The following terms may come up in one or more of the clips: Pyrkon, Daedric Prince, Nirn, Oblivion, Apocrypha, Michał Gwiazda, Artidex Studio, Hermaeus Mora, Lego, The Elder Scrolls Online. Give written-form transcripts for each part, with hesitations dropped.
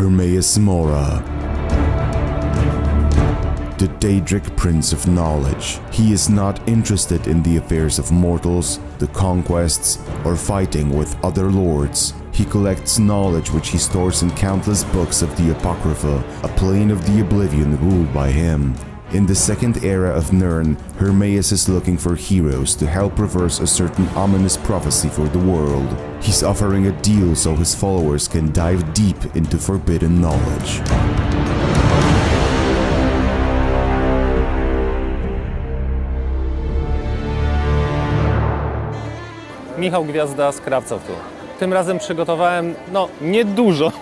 Hermaeus Mora, the Daedric Prince of Knowledge. He is not interested in the affairs of mortals, the conquests, or fighting with other lords. He collects knowledge which he stores in countless books of the Apocrypha, a plane of the Oblivion ruled by him. In the second era of Nirn, Hermaeus is looking for heroes to help reverse a certain ominous prophecy for the world. He's offering a deal so his followers can dive deep into forbidden knowledge. Michał Gwiazda z Krawcowtu. Tym razem przygotowałem, niedużo,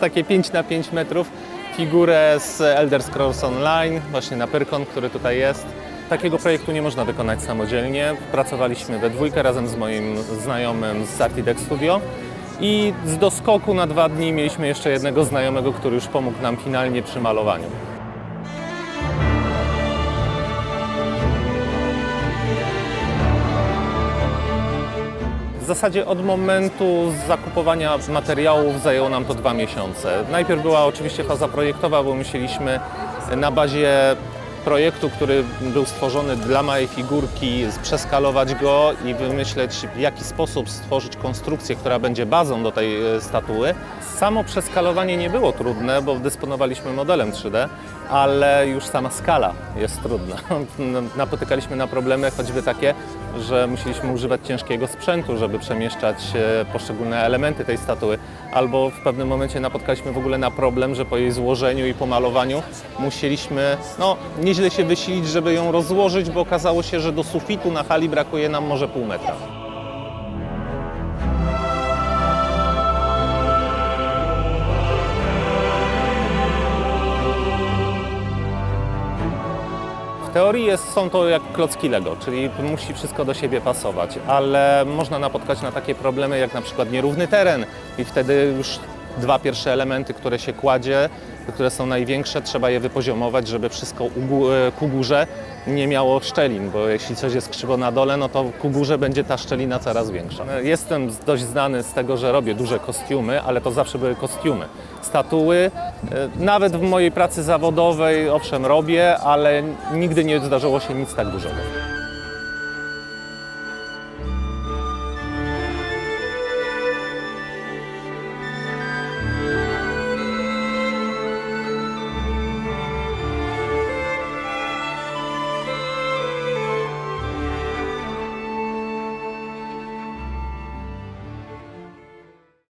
takie 5x5 metrów, figurę z Elder Scrolls Online, właśnie na Pyrkon, który tutaj jest. Takiego projektu nie można wykonać samodzielnie. Pracowaliśmy we dwójkę razem z moim znajomym z Artidex Studio i z doskoku na 2 dni mieliśmy jeszcze jednego znajomego, który już pomógł nam finalnie przy malowaniu. W zasadzie od momentu zakupowania materiałów zajęło nam to 2 miesiące. Najpierw była oczywiście faza projektowa, bo musieliśmy na bazie projektu, który był stworzony dla małej figurki, przeskalować go i wymyśleć, w jaki sposób stworzyć konstrukcję, która będzie bazą do tej statuły. Samo przeskalowanie nie było trudne, bo dysponowaliśmy modelem 3D, ale już sama skala jest trudna. Napotykaliśmy na problemy choćby takie, że musieliśmy używać ciężkiego sprzętu, żeby przemieszczać poszczególne elementy tej statuły, albo w pewnym momencie napotkaliśmy w ogóle na problem, że po jej złożeniu i pomalowaniu musieliśmy nieźle się wysilić, żeby ją rozłożyć, bo okazało się, że do sufitu na hali brakuje nam może pół metra. W teorii są to jak klocki Lego, czyli musi wszystko do siebie pasować, ale można napotkać na takie problemy jak na przykład nierówny teren i wtedy już 2 pierwsze elementy, które się kładzie, które są największe, trzeba je wypoziomować, żeby wszystko ku górze nie miało szczelin, bo jeśli coś jest krzywo na dole, to ku górze będzie ta szczelina coraz większa. Jestem dość znany z tego, że robię duże kostiumy, ale to zawsze były kostiumy. Statuły, nawet w mojej pracy zawodowej, owszem, robię, ale nigdy nie zdarzyło się nic tak dużego.